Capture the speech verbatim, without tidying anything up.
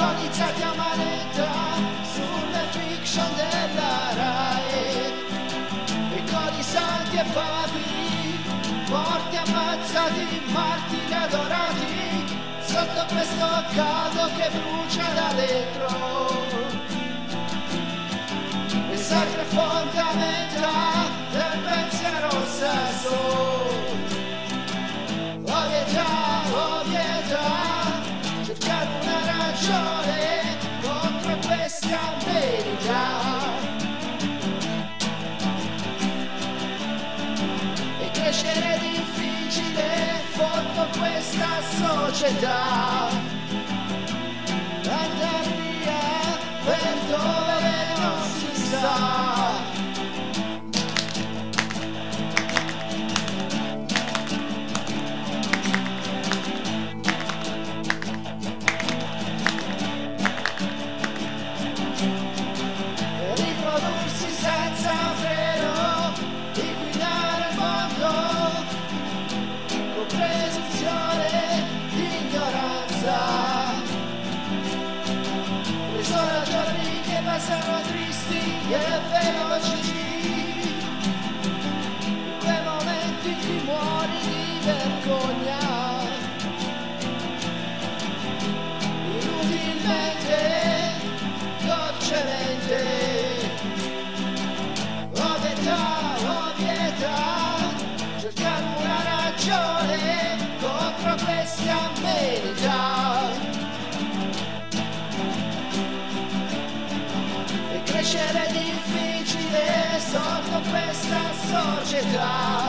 ho iniziato a maleggiare sulle fiction della Rai, e con i santi e papi, morti ammazzati, martiri adorati, sotto questo caldo che brucia da dentro. E sacre fondamenta del pensiero stesso. E crescere è difficile contro questa società, andar via per dove non si sa. Sono tristi e veloci quei momenti in cui muori di vergogna, inutilmente, dolcemente. Ho pietà, ho pietà, cercare una ragione contro queste amenità. Crescere è difficile sotto questa società.